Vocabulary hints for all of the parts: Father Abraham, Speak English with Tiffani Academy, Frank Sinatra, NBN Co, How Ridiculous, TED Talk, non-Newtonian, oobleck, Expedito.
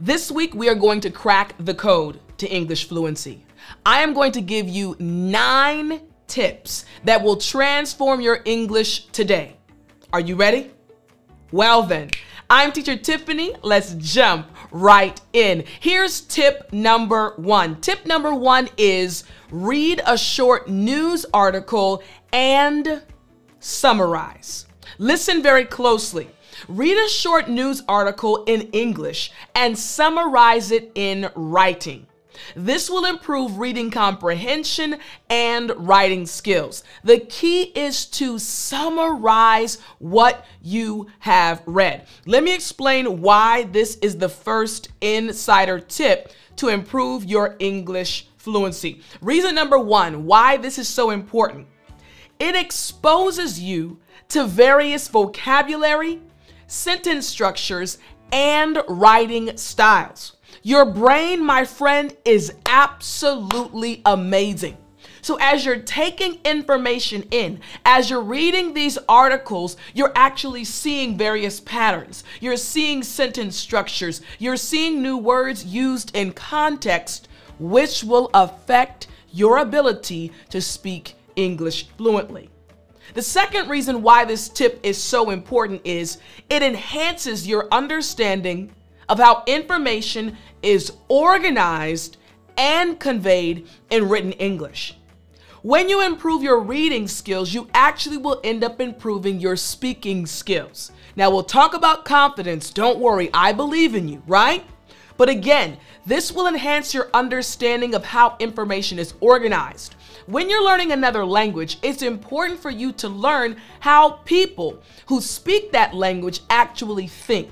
This week, we are going to crack the code to English fluency. I am going to give you 9 tips that will transform your English today. Are you ready? Well then, I'm teacher Tiffani. Let's jump right in. Here's tip number 1. Tip number 1 is read a short news article and summarize. Listen very closely. Read a short news article in English and summarize it in writing. This will improve reading comprehension and writing skills. The key is to summarize what you have read. Let me explain why this is the first insider tip to improve your English fluency. Reason number 1, why this is so important. It exposes you to various vocabulary, sentence structures, and writing styles. Your brain, my friend, is absolutely amazing. So as you're taking information in, as you're reading these articles, you're actually seeing various patterns. You're seeing sentence structures. You're seeing new words used in context, which will affect your ability to speak English fluently. The second reason why this tip is so important is it enhances your understanding of how information is organized and conveyed in written English. When you improve your reading skills, you actually will end up improving your speaking skills. Now, we'll talk about confidence. Don't worry, I believe in you, right? But again, this will enhance your understanding of how information is organized. When you're learning another language, it's important for you to learn how people who speak that language actually think.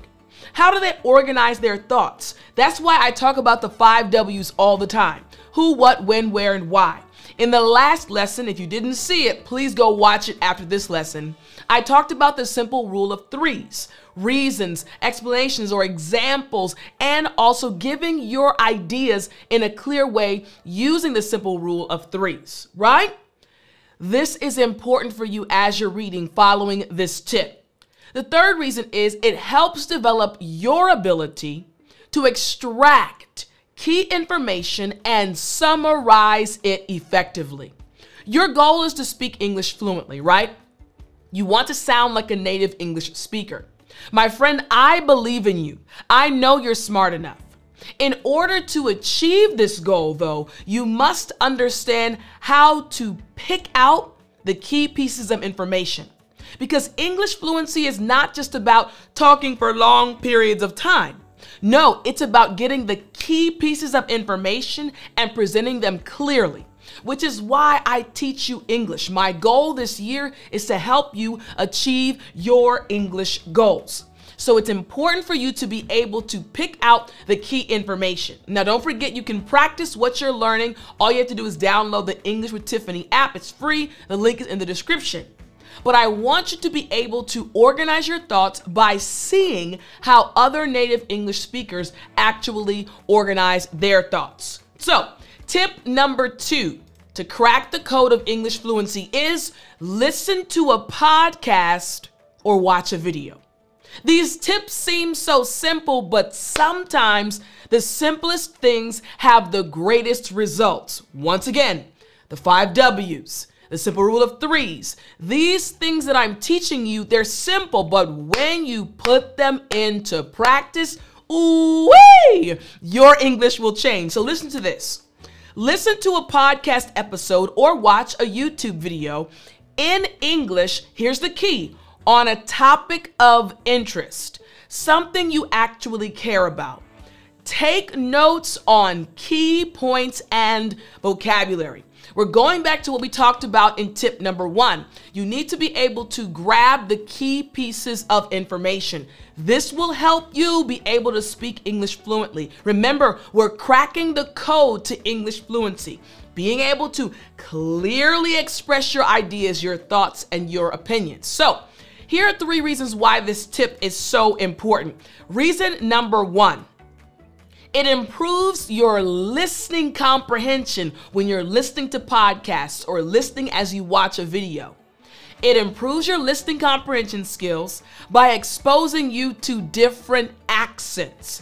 How do they organize their thoughts? That's why I talk about the 5 W's all the time. Who, what, when, where, and why. In the last lesson, if you didn't see it, please go watch it after this lesson. I talked about the simple rule of 3s, reasons, explanations, or examples, and also giving your ideas in a clear way using the simple rule of 3s, right? This is important for you as you're reading following this tip. The third reason is it helps develop your ability to extract key information and summarize it effectively. Your goal is to speak English fluently, right? You want to sound like a native English speaker. My friend, I believe in you. I know you're smart enough. In order to achieve this goal, though, you must understand how to pick out the key pieces of information. Because English fluency is not just about talking for long periods of time. No, it's about getting the key pieces of information and presenting them clearly, which is why I teach you English. My goal this year is to help you achieve your English goals. So it's important for you to be able to pick out the key information. Now, don't forget, you can practice what you're learning. All you have to do is download the English with Tiffani app. It's free. The link is in the description. But I want you to be able to organize your thoughts by seeing how other native English speakers actually organize their thoughts. So, tip number 2 to crack the code of English fluency is listen to a podcast or watch a video. These tips seem so simple, but sometimes the simplest things have the greatest results. Once again, the 5 W's. The simple rule of 3s. These things that I'm teaching you, they're simple, but when you put them into practice, ooh-wee, your English will change. So listen to this. Listen to a podcast episode or watch a YouTube video in English, here's the key, on a topic of interest, something you actually care about. Take notes on key points and vocabulary. We're going back to what we talked about in tip number 1. You need to be able to grab the key pieces of information. This will help you be able to speak English fluently. Remember, we're cracking the code to English fluency. Being able to clearly express your ideas, your thoughts, and your opinions. So, here are 3 reasons why this tip is so important. Reason number 1. It improves your listening comprehension when you're listening to podcasts or listening as you watch a video. It improves your listening comprehension skills by exposing you to different accents.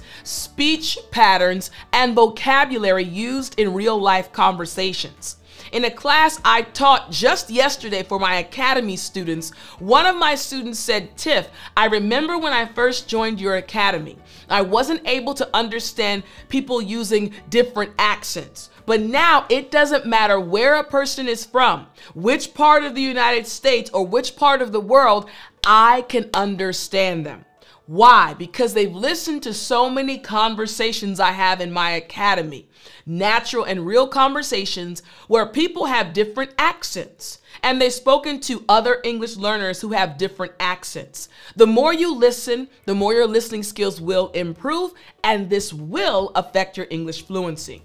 speech patterns, and vocabulary used in real-life conversations. In a class I taught just yesterday for my academy students, one of my students said, "Tiff, I remember when I first joined your academy, I wasn't able to understand people using different accents. But now it doesn't matter where a person is from, which part of the United States or which part of the world, I can understand them." Why? Because they've listened to so many conversations I have in my academy, natural and real conversations where people have different accents, and they've spoken to other English learners who have different accents. The more you listen, the more your listening skills will improve, and this will affect your English fluency.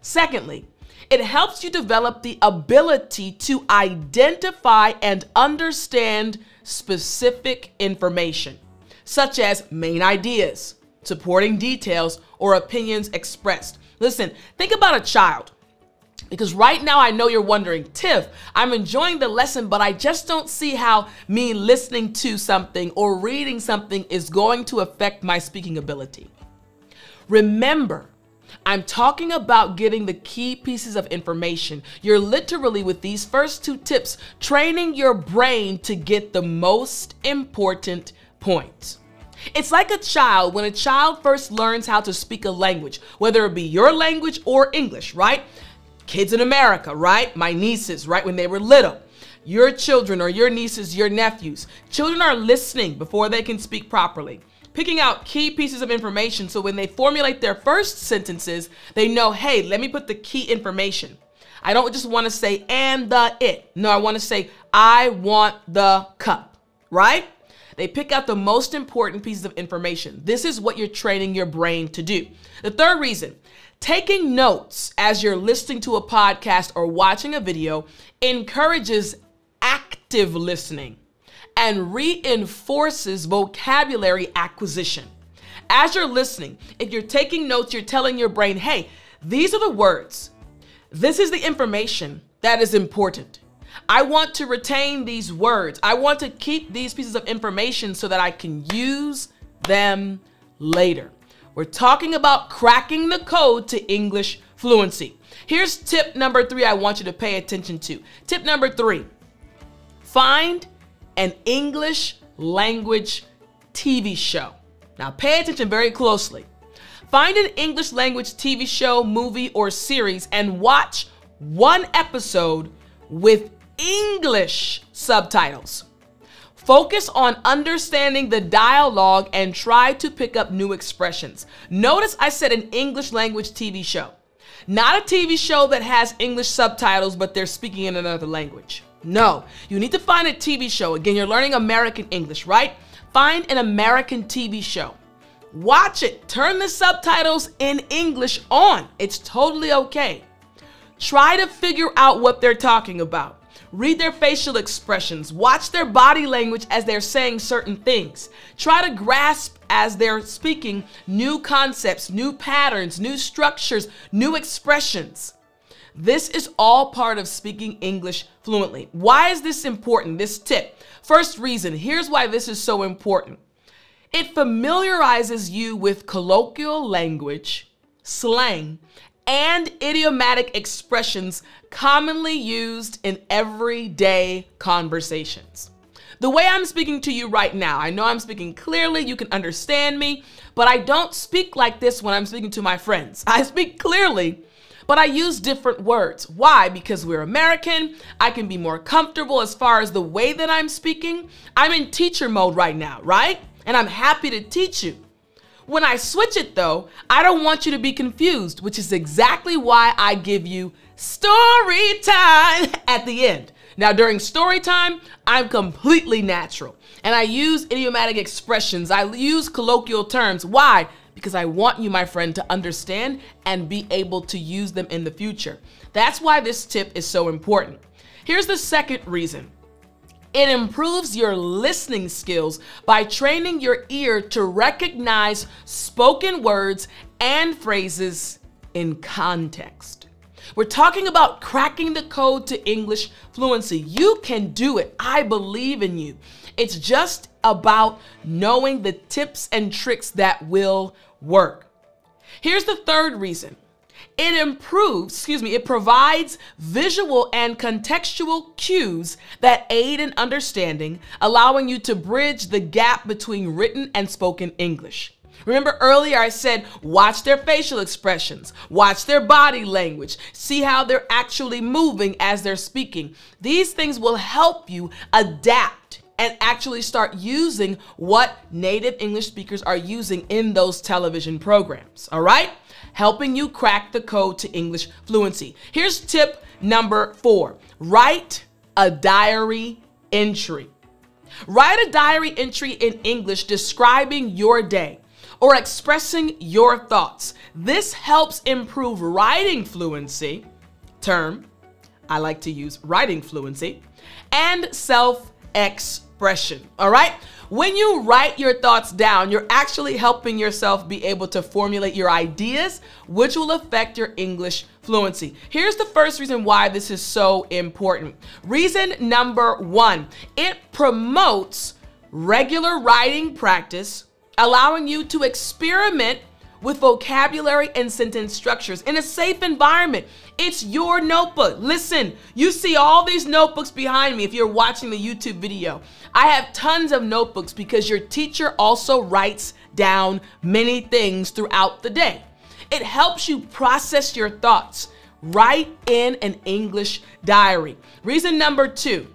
Secondly, it helps you develop the ability to identify and understand specific information, such as main ideas, supporting details, or opinions expressed. Listen, think about a child, because right now I know you're wondering, "Tiff, I'm enjoying the lesson, but I just don't see how me listening to something or reading something is going to affect my speaking ability." Remember, I'm talking about getting the key pieces of information. You're literally, with these first two tips, training your brain to get the most important points. It's like a child. When a child first learns how to speak a language, whether it be your language or English, right? Kids in America, right? My nieces, right? When they were little, your children or your nieces, your nephews, children are listening before they can speak properly, picking out key pieces of information so when they formulate their first sentences, they know, hey, let me put the key information. I don't just want to say "and the it." No, I want to say "I want the cup," right? They pick out the most important pieces of information. This is what you're training your brain to do. The third reason, taking notes as you're listening to a podcast or watching a video encourages active listening and reinforces vocabulary acquisition. As you're listening, if you're taking notes, you're telling your brain, hey, these are the words. This is the information that is important. I want to retain these words. I want to keep these pieces of information so that I can use them later. We're talking about cracking the code to English fluency. Here's tip number 3 I want you to pay attention to. Tip number 3, find an English language TV show. Now pay attention very closely. Find an English language TV show, movie, or series and watch one episode with English subtitles. Focus on understanding the dialogue and try to pick up new expressions. Notice I said an English language TV show, not a TV show that has English subtitles, but they're speaking in another language. No, you need to find a TV show. Again, you're learning American English, right? Find an American TV show. Watch it. Turn the subtitles in English on. It's totally okay. Try to figure out what they're talking about. Read their facial expressions. Watch their body language as they're saying certain things. Try to grasp as they're speaking new concepts, new patterns, new structures, new expressions. This is all part of speaking English fluently. Why is this important, this tip? First reason, here's why this is so important. It familiarizes you with colloquial language, slang, and idiomatic expressions commonly used in everyday conversations. The way I'm speaking to you right now, I know I'm speaking clearly, you can understand me, but I don't speak like this when I'm speaking to my friends. I speak clearly, but I use different words. Why? Because we're American. I can be more comfortable as far as the way that I'm speaking. I'm in teacher mode right now, right? And I'm happy to teach you. When I switch it though, I don't want you to be confused, which is exactly why I give you story time at the end. Now during story time, I'm completely natural and I use idiomatic expressions. I use colloquial terms. Why? Because I want you, my friend, to understand and be able to use them in the future. That's why this tip is so important. Here's the second reason. It improves your listening skills by training your ear to recognize spoken words and phrases in context. We're talking about cracking the code to English fluency. You can do it. I believe in you. It's just about knowing the tips and tricks that will work. Here's the third reason. It improves, it provides visual and contextual cues that aid in understanding, allowing you to bridge the gap between written and spoken English. Remember earlier I said, watch their facial expressions, watch their body language, see how they're actually moving as they're speaking. These things will help you adapt and actually start using what native English speakers are using in those television programs, all right? Helping you crack the code to English fluency. Here's tip number 4, write a diary entry. Write a diary entry in English describing your day or expressing your thoughts. This helps improve writing fluency, term I like to use, writing fluency, and self-expression, all right? When you write your thoughts down, you're actually helping yourself be able to formulate your ideas, which will affect your English fluency. Here's the first reason why this is so important. Reason number 1, it promotes regular writing practice, allowing you to experiment with vocabulary and sentence structures in a safe environment. It's your notebook. Listen, you see all these notebooks behind me if you're watching the YouTube video. I have tons of notebooks because your teacher also writes down many things throughout the day. It helps you process your thoughts. Write in an English diary. Reason number 2,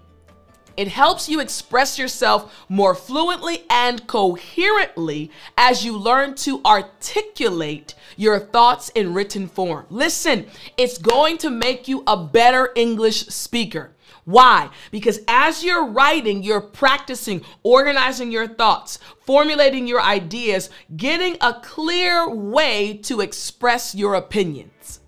it helps you express yourself more fluently and coherently as you learn to articulate your thoughts in written form. Listen, it's going to make you a better English speaker. Why? Because as you're writing, you're practicing organizing your thoughts, formulating your ideas, getting a clear way to express your opinions.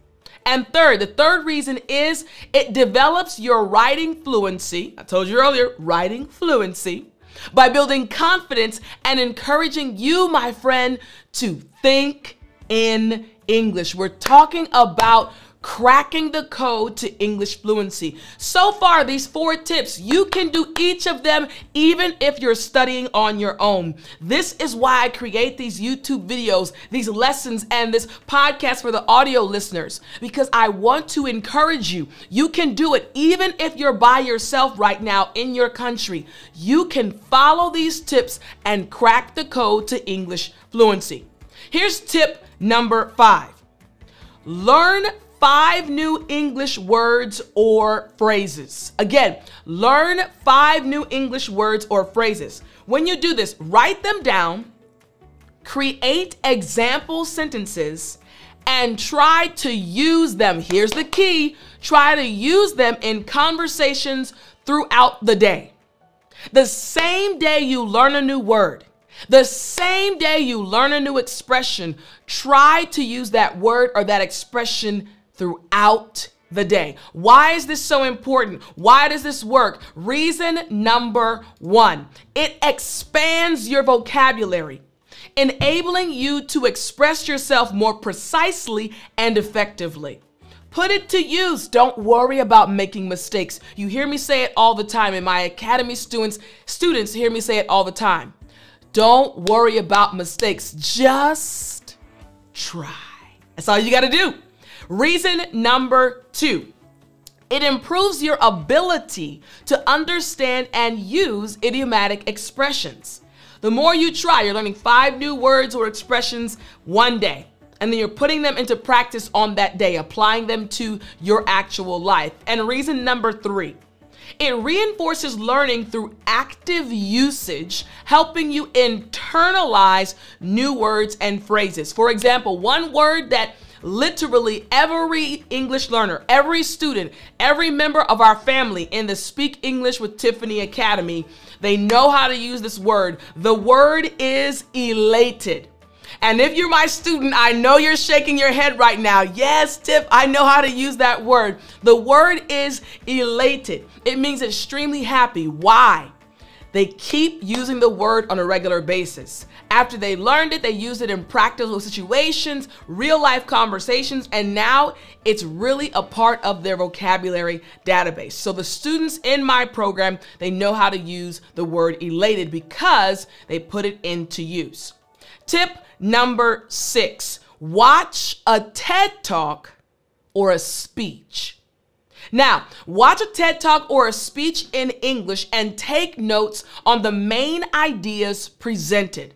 And third, the third reason is it develops your writing fluency. I told you earlier, writing fluency, by building confidence and encouraging you, my friend, to think in English. We're talking about cracking the code to English fluency. So far, these 4 tips, you can do each of them even if you're studying on your own. This is why I create these YouTube videos, these lessons, and this podcast for the audio listeners, because I want to encourage you. You can do it even if you're by yourself right now in your country. You can follow these tips and crack the code to English fluency. Here's tip number 5. Learn 5 new English words or phrases. Again, learn 5 new English words or phrases. When you do this, write them down, create example sentences, and try to use them. Here's the key. Try to use them in conversations throughout the day. The same day you learn a new word, the same day you learn a new expression, try to use that word or that expression throughout the day. Why is this so important? Why does this work? Reason number 1, it expands your vocabulary, enabling you to express yourself more precisely and effectively. Put it to use. Don't worry about making mistakes. You hear me say it all the time, and my academy students hear me say it all the time. Don't worry about mistakes. Just try. That's all you got to do. Reason number 2, it improves your ability to understand and use idiomatic expressions. The more you try, you're learning 5 new words or expressions one day, and then you're putting them into practice on that day, applying them to your actual life. And reason number 3, it reinforces learning through active usage, helping you internalize new words and phrases. For example, one word that literally every English learner, every student, every member of our family in the Speak English with Tiffani Academy, they know how to use this word. The word is elated. And if you're my student, I know you're shaking your head right now. Yes, Tiff, I know how to use that word. The word is elated. It means extremely happy. Why? They keep using the word on a regular basis. After they learned it, they used it in practical situations, real life conversations, and now it's really a part of their vocabulary database. So the students in my program, they know how to use the word elated because they put it into use. Tip number 6, watch a TED Talk or a speech. Now, watch a TED Talk or a speech in English and take notes on the main ideas presented.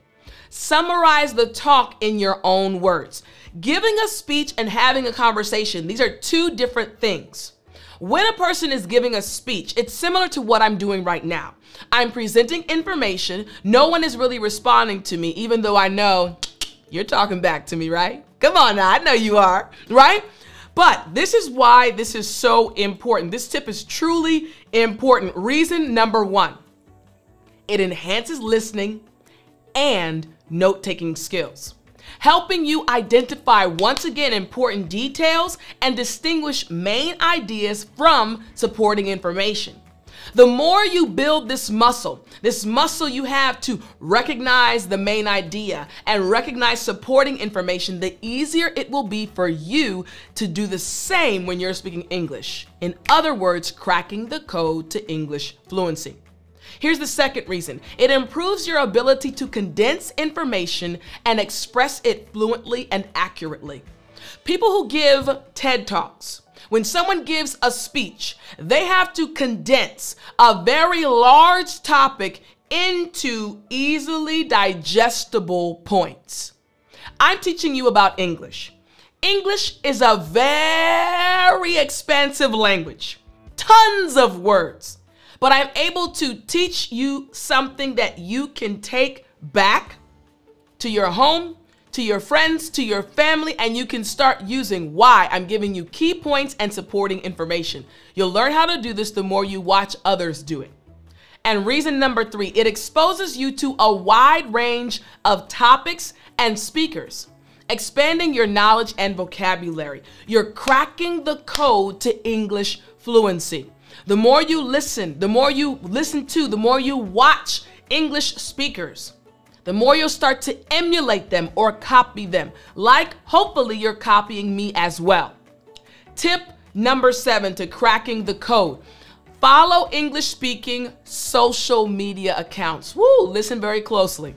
Summarize the talk in your own words. Giving a speech and having a conversation, these are two different things. When a person is giving a speech, it's similar to what I'm doing right now. I'm presenting information. No one is really responding to me, even though I know you're talking back to me, right? Come on now, I know you are, right? But this is why this is so important. This tip is truly important. Reason number one, it enhances listening and note-taking skills, helping you identify, once again, important details and distinguish main ideas from supporting information. The more you build this muscle you have to recognize the main idea and recognize supporting information, the easier it will be for you to do the same when you're speaking English. In other words, cracking the code to English fluency. Here's the second reason. It improves your ability to condense information and express it fluently and accurately. People who give TED Talks, when someone gives a speech, they have to condense a very large topic into easily digestible points. I'm teaching you about English. English is a very expansive language, tons of words, but I'm able to teach you something that you can take back to your home, to your friends, to your family, and you can start using. Why? I'm giving you key points and supporting information. You'll learn how to do this the more you watch others do it. And reason number three, it exposes you to a wide range of topics and speakers, expanding your knowledge and vocabulary. You're cracking the code to English fluency. The more you listen, the more you watch English speakers, the more you'll start to emulate them or copy them, like hopefully you're copying me as well. Tip number 7 to cracking the code. Follow English speaking social media accounts. Woo, listen very closely.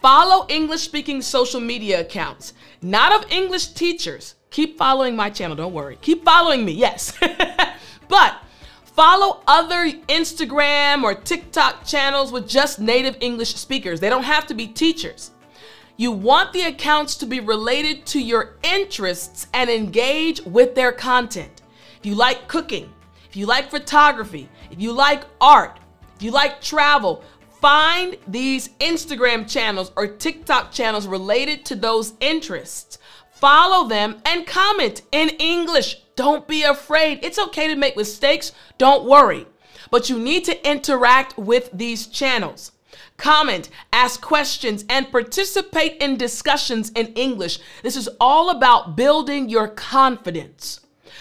Follow English speaking social media accounts, not of English teachers. Keep following my channel, don't worry. Keep following me, yes. But follow other Instagram or TikTok channels with just native English speakers. They don't have to be teachers. You want the accounts to be related to your interests and engage with their content. If you like cooking, if you like photography, if you like art, if you like travel, find these Instagram channels or TikTok channels related to those interests. Follow them and comment in English. Don't be afraid. It's okay to make mistakes. Don't worry. But you need to interact with these channels. Comment, ask questions, and participate in discussions in English. This is all about building your confidence.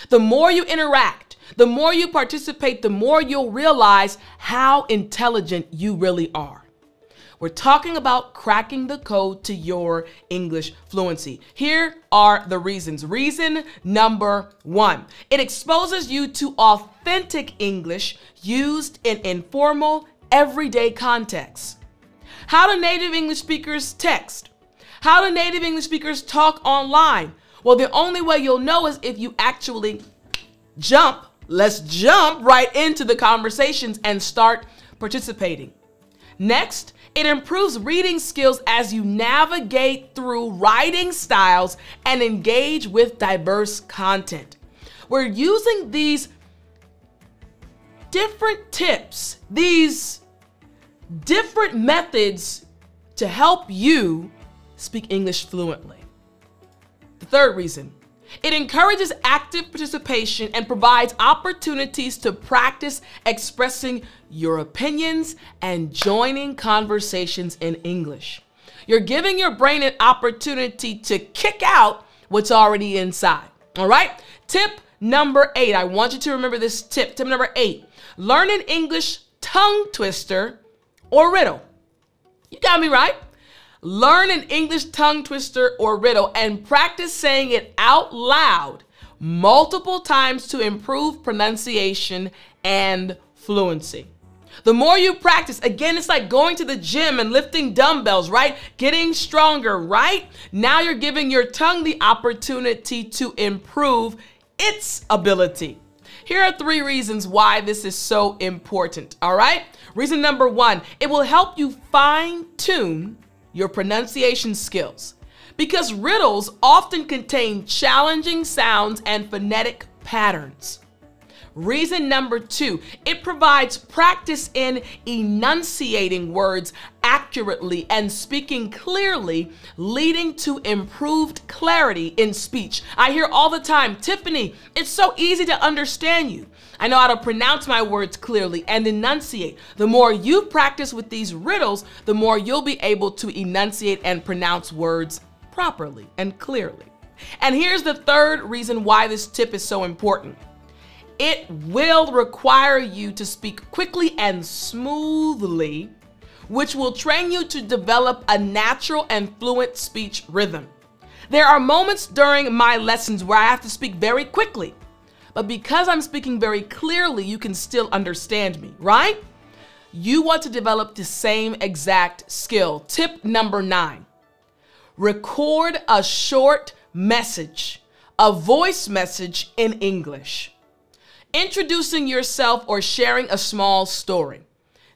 The more you interact, the more you participate, the more you'll realize how intelligent you really are. We're talking about cracking the code to your English fluency. Here are the reasons. Reason number 1, it exposes you to authentic English used in informal, everyday contexts. How do native English speakers text? How do native English speakers talk online? Well, the only way you'll know is if you actually jump. Let's jump right into the conversations and start participating. Next, it improves reading skills as you navigate through writing styles and engage with diverse content. We're using these different tips, these different methods to help you speak English fluently. The third reason, it encourages active participation and provides opportunities to practice expressing your opinions and joining conversations in English. You're giving your brain an opportunity to kick out what's already inside, all right? Tip number 8, I want you to remember this tip. Tip number 8, learn an English tongue twister or riddle. You got me right. Learn an English tongue twister or riddle and practice saying it out loud multiple times to improve pronunciation and fluency. The more you practice, again, it's like going to the gym and lifting dumbbells, right? Getting stronger, right? Now you're giving your tongue the opportunity to improve its ability. Here are three reasons why this is so important, all right? Reason number one, it will help you fine-tune your pronunciation skills because riddles often contain challenging sounds and phonetic patterns. Reason number two, it provides practice in enunciating words accurately and speaking clearly, leading to improved clarity in speech. I hear all the time, Tiffani, it's so easy to understand you. I know how to pronounce my words clearly and enunciate. The more you practice with these riddles, the more you'll be able to enunciate and pronounce words properly and clearly. And here's the third reason why this tip is so important. It will require you to speak quickly and smoothly, which will train you to develop a natural and fluent speech rhythm. There are moments during my lessons where I have to speak very quickly, but because I'm speaking very clearly, you can still understand me, right? You want to develop the same exact skill. Tip number 9, record a short message, a voice message in English. Introducing yourself or sharing a small story.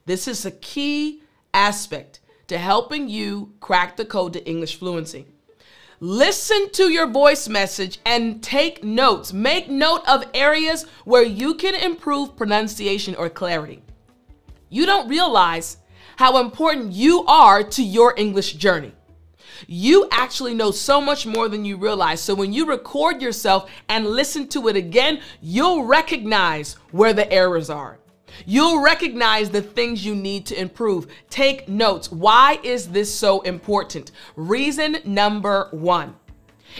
This is a key aspect to helping you crack the code to English fluency. Listen to your voice message and take notes. Make note of areas where you can improve pronunciation or clarity. You don't realize how important you are to your English journey. You actually know so much more than you realize. So when you record yourself and listen to it again, you'll recognize where the errors are. You'll recognize the things you need to improve. Take notes. Why is this so important? Reason number 1,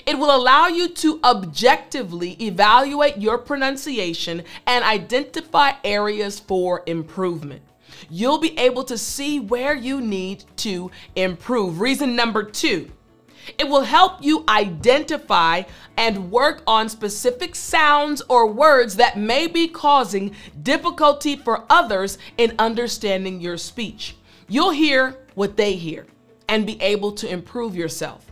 it will allow you to objectively evaluate your pronunciation and identify areas for improvement. You'll be able to see where you need to improve. Reason number 2, it will help you identify and work on specific sounds or words that may be causing difficulty for others in understanding your speech. You'll hear what they hear and be able to improve yourself.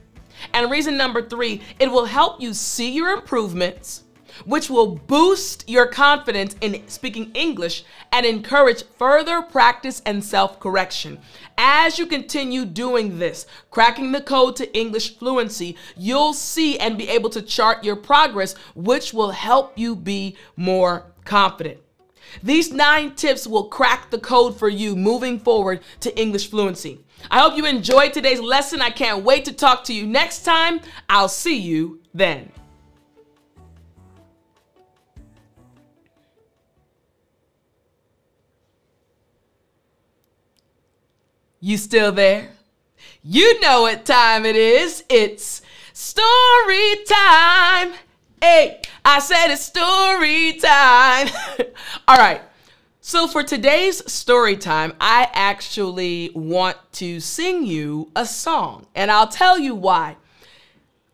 And reason number 3, it will help you see your improvements, which will boost your confidence in speaking English and encourage further practice and self-correction. As you continue doing this, cracking the code to English fluency, you'll see and be able to chart your progress, which will help you be more confident. These 9 tips will crack the code for you moving forward to English fluency. I hope you enjoyed today's lesson. I can't wait to talk to you next time. I'll see you then. You still there? You know what time it is. It's story time. Hey, I said it's story time. All right. So for today's story time, I actually want to sing you a song, and I'll tell you why.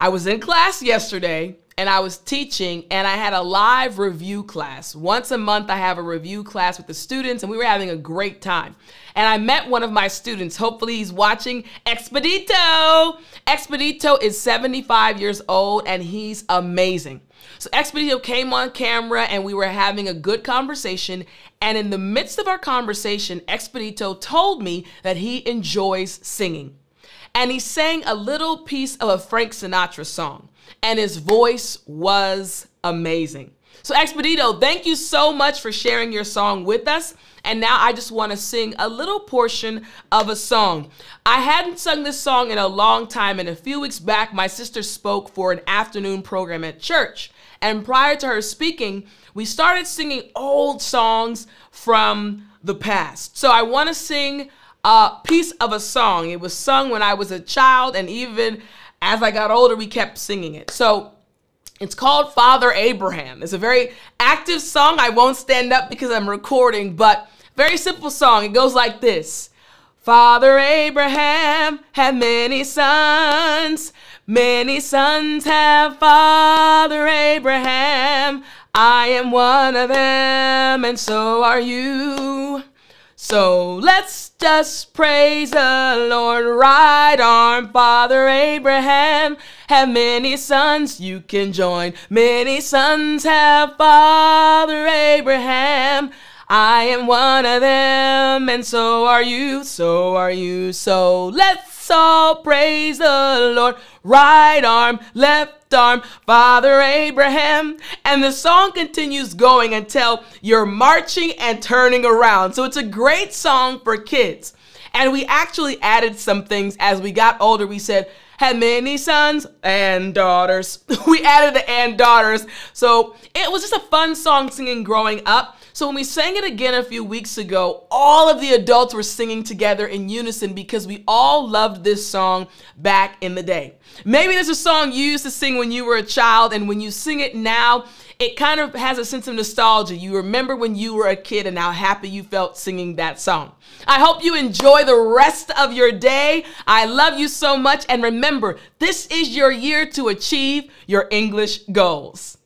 I was in class yesterday and I was teaching, and I had a live review class. Once a month, I have a review class with the students, and we were having a great time. And I met one of my students, hopefully he's watching, Expedito. Expedito is 75 years old, and he's amazing. So Expedito came on camera, and we were having a good conversation, and in the midst of our conversation, Expedito told me that he enjoys singing. And he sang a little piece of a Frank Sinatra song, and his voice was amazing. So Expedito, thank you so much for sharing your song with us. And now I just want to sing a little portion of a song. I hadn't sung this song in a long time, and a few weeks back, my sister spoke for an afternoon program at church. And prior to her speaking, we started singing old songs from the past. So I want to sing a piece of a song. It was sung when I was a child, and even as I got older, we kept singing it. So it's called Father Abraham. It's a very active song. I won't stand up because I'm recording, but very simple song. It goes like this. Father Abraham had many sons. Many sons have Father Abraham. I am one of them, and so are you. So let's just praise the Lord. Right arm, Father Abraham, have many sons. You can join. Many sons have Father Abraham. I am one of them, and so are you, so are you. So let's all praise the Lord. Right arm, left arm, Father Abraham. And the song continues going until you're marching and turning around. So it's a great song for kids. And we actually added some things as we got older. We said, had many sons and daughters. We added the and daughters. So it was just a fun song singing growing up. So when we sang it again a few weeks ago, all of the adults were singing together in unison because we all loved this song back in the day. Maybe there's a song you used to sing when you were a child, and when you sing it now, it kind of has a sense of nostalgia. You remember when you were a kid and how happy you felt singing that song. I hope you enjoy the rest of your day. I love you so much, and remember, this is your year to achieve your English goals.